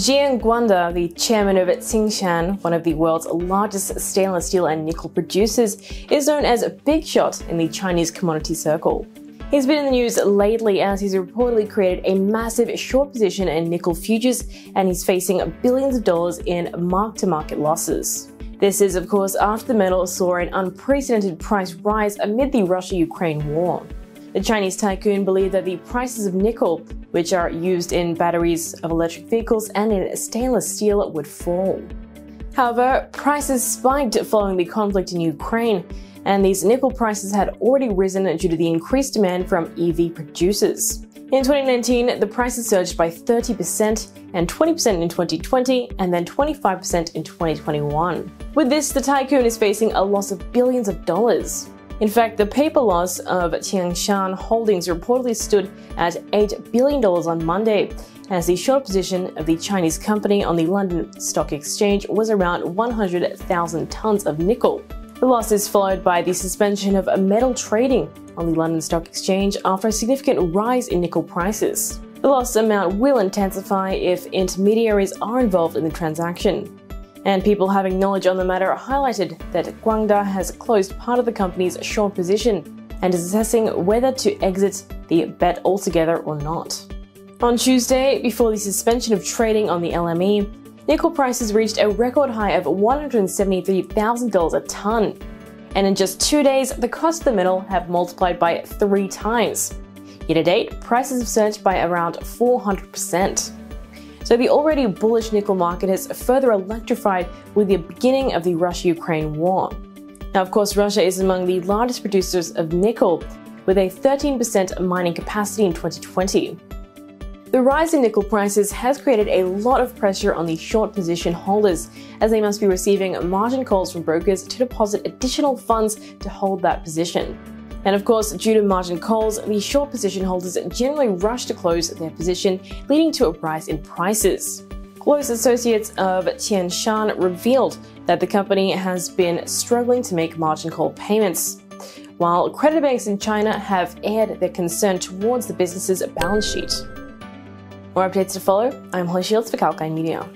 Xiang Guangda, the chairman of Tsingshan, one of the world's largest stainless steel and nickel producers, is known as a big shot in the Chinese commodity circle. He's been in the news lately as he's reportedly created a massive short position in nickel futures, and he's facing billions of dollars in mark-to-market losses. This is, of course, after the metal saw an unprecedented price rise amid the Russia-Ukraine war. The Chinese tycoon believed that the prices of nickel, which are used in batteries of electric vehicles and in stainless steel, would fall. However, prices spiked following the conflict in Ukraine, and these nickel prices had already risen due to the increased demand from EV producers. In 2019, the prices surged by 30% and 20% in 2020, and then 25% in 2021. With this, the tycoon is facing a loss of billions of dollars. In fact, the paper loss of Tsingshan Holdings reportedly stood at $8 billion on Monday, as the short position of the Chinese company on the London Stock Exchange was around 100,000 tons of nickel. The loss is followed by the suspension of metal trading on the London Stock Exchange after a significant rise in nickel prices. The loss amount will intensify if intermediaries are involved in the transaction. And people having knowledge on the matter highlighted that Guangda has closed part of the company's short position and is assessing whether to exit the bet altogether or not. On Tuesday, before the suspension of trading on the LME, nickel prices reached a record high of $173,000 a ton. And in just 2 days, the cost of the metal have multiplied by 3 times. Year to date, prices have surged by around 400%. So the already bullish nickel market has further electrified with the beginning of the Russia-Ukraine war. Now, of course, Russia is among the largest producers of nickel, with a 13% mining capacity in 2020. The rise in nickel prices has created a lot of pressure on the short position holders, as they must be receiving margin calls from brokers to deposit additional funds to hold that position. And of course, due to margin calls, the short position holders generally rush to close their position, leading to a rise in prices. Close associates of Tsingshan revealed that the company has been struggling to make margin call payments, while credit banks in China have aired their concern towards the business's balance sheet. More updates to follow. I'm Holly Shields for Kalkine Media.